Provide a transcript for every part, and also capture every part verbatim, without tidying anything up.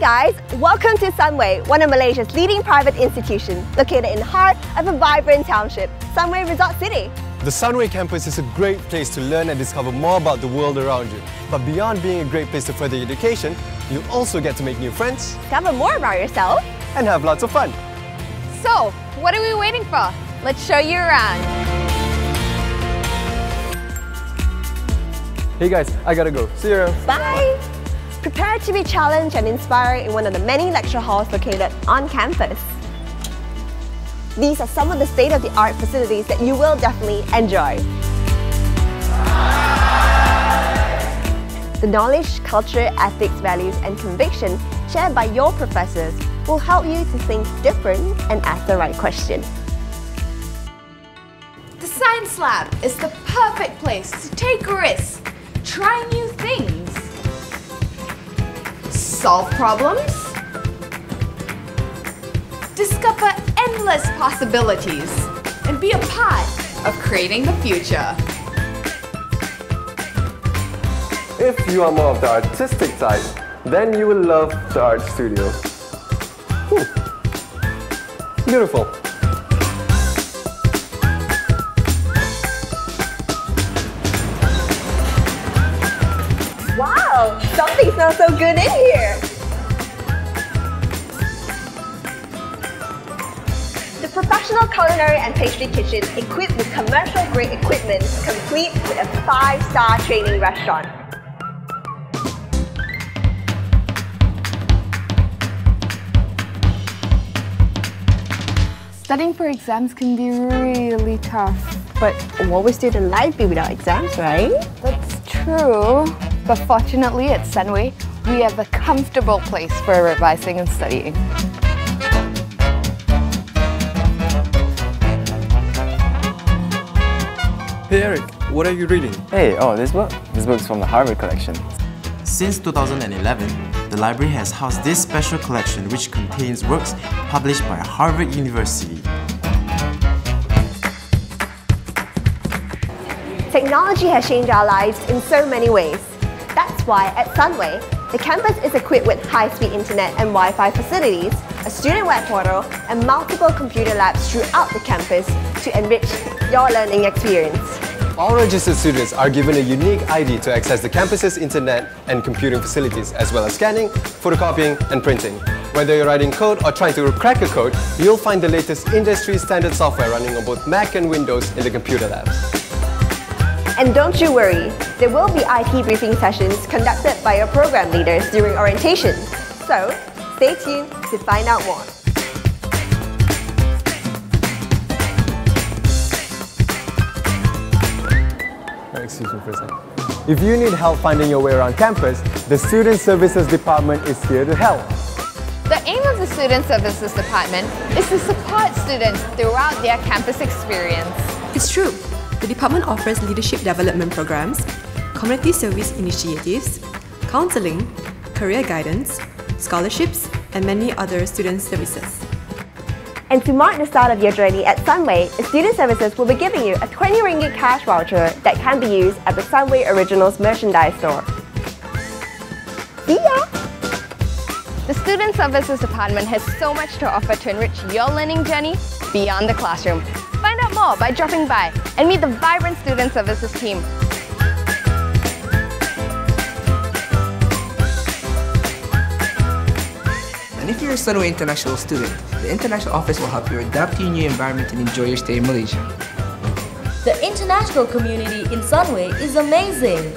guys, welcome to Sunway, one of Malaysia's leading private institutions, located in the heart of a vibrant township, Sunway Resort City. The Sunway campus is a great place to learn and discover more about the world around you. But beyond being a great place to further your education, you also get to make new friends, discover more about yourself, and have lots of fun. So, what are we waiting for? Let's show you around. Hey guys, I gotta go. See you. Bye! Prepare to be challenged and inspired in one of the many lecture halls located on campus. These are some of the state-of-the-art facilities that you will definitely enjoy. The knowledge, culture, ethics, values, and convictions shared by your professors will help you to think different and ask the right question. The Science Lab is the perfect place to take risks, try new things, solve problems, discover endless possibilities, and be a part of creating the future. If you are more of the artistic type, then you will love the art studio. Whew. Beautiful. Wow, something smells so good in here. The professional culinary and pastry kitchen equipped with commercial grade equipment, complete with a five-star training restaurant. Studying for exams can be really tough. But what would student life be without exams, right? That's true. But fortunately at Sunway, we have a comfortable place for revising and studying. Hey Eric, what are you reading? Hey, oh, this book? This book's from the Harvard collection. Since two thousand eleven, the library has housed this special collection which contains works published by Harvard University. Technology has changed our lives in so many ways. That's why at Sunway, the campus is equipped with high-speed internet and Wi-Fi facilities, a student web portal, and multiple computer labs throughout the campus to enrich your learning experience. All registered students are given a unique I D to access the campus's internet and computing facilities, as well as scanning, photocopying, and printing. Whether you're writing code or trying to crack a code, you'll find the latest industry-standard software running on both Mac and Windows in the computer labs. And don't you worry, there will be I T briefing sessions conducted by your program leaders during orientation. So, stay tuned to find out more. Excuse me for a second. If you need help finding your way around campus, the Student Services Department is here to help. The aim of the Student Services Department is to support students throughout their campus experience. It's true. The department offers leadership development programs, community service initiatives, counselling, career guidance, scholarships, and many other student services. And to mark the start of your journey at Sunway, Student Services will be giving you a twenty ringgit cash voucher that can be used at the Sunway Originals merchandise store. See ya! The Student Services Department has so much to offer to enrich your learning journey beyond the classroom. Find out more by dropping by and meet the vibrant Student Services team. And if you're a Sunway International student, the International Office will help you adapt to your new environment and enjoy your stay in Malaysia. The international community in Sunway is amazing.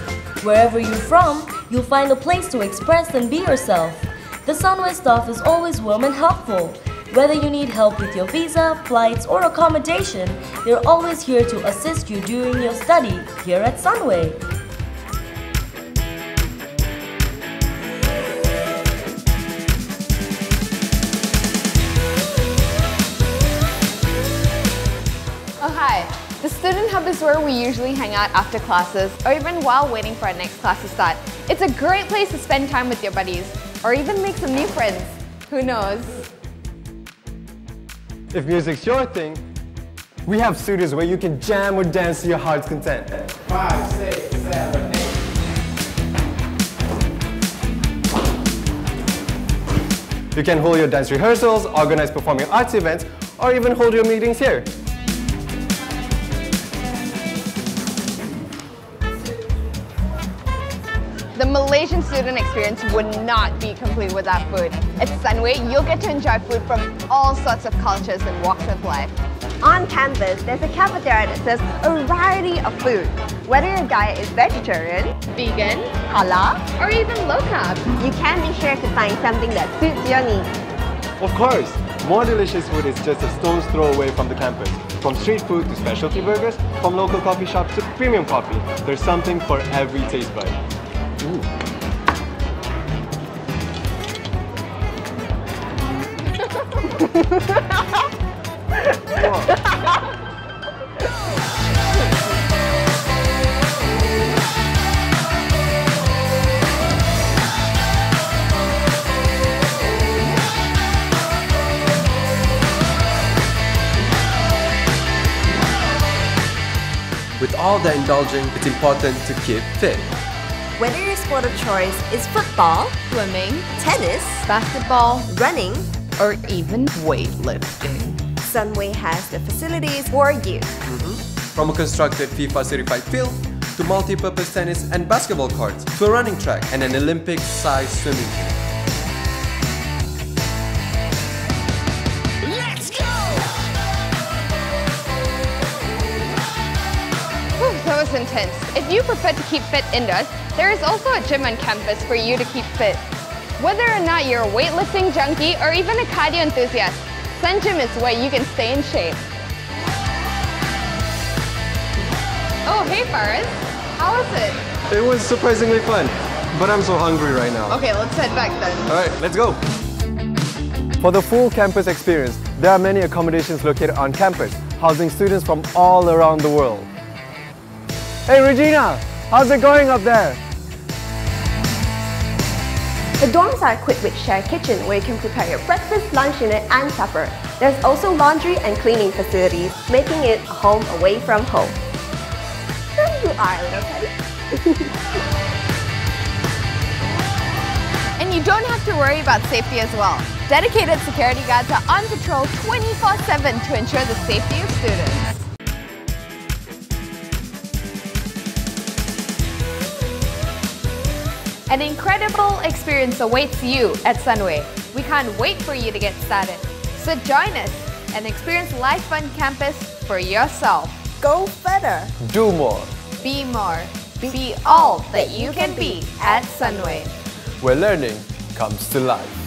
Wherever you're from, you'll find a place to express and be yourself. The Sunway staff is always warm and helpful. Whether you need help with your visa, flights, or accommodation, they're always here to assist you during your study here at Sunway. Oh hi! The Student Hub is where we usually hang out after classes or even while waiting for our next class to start. It's a great place to spend time with your buddies or even make some new friends. Who knows? If music's your thing, we have studios where you can jam or dance to your heart's content. Five, six, seven, eight. You can hold your dance rehearsals, organize performing arts events, or even hold your meetings here. The Malaysian student experience would not be complete without food. At Sunway, you'll get to enjoy food from all sorts of cultures and walks of life. On campus, there's a cafeteria that serves a variety of food. Whether your diet is vegetarian, vegan, halal, or even low-carb, you can be sure to find something that suits your needs. Of course, more delicious food is just a stone's throw away from the campus. From street food to specialty burgers, from local coffee shops to premium coffee, there's something for every taste bud. Ooh. With all the indulging, it's important to keep fit. Whether your sport of choice is football, swimming, tennis, basketball, running, or even weightlifting, Sunway has the facilities for you. Mm-hmm. From a constructed FIFA certified field to multi-purpose tennis and basketball courts to a running track and an Olympic-sized swimming pool. That was intense. If you prefer to keep fit indoors, there is also a gym on campus for you to keep fit. Whether or not you're a weightlifting junkie or even a cardio enthusiast, Sun Gym is where you can stay in shape. Oh, hey Faris. How was it? It was surprisingly fun, but I'm so hungry right now. Okay, let's head back then. Alright, let's go. For the full campus experience, there are many accommodations located on campus, housing students from all around the world. Hey Regina, how's it going up there? The dorms are equipped with shared kitchen where you can prepare your breakfast, lunch, dinner and supper. There's also laundry and cleaning facilities, making it a home away from home. There you are, little petty. And you don't have to worry about safety as well. Dedicated security guards are on patrol twenty-four seven to ensure the safety of students. An incredible experience awaits you at Sunway. We can't wait for you to get started. So join us and experience life on campus for yourself. Go better. Do more. Be more. Be, be all that you can be at Sunway. Where learning comes to life.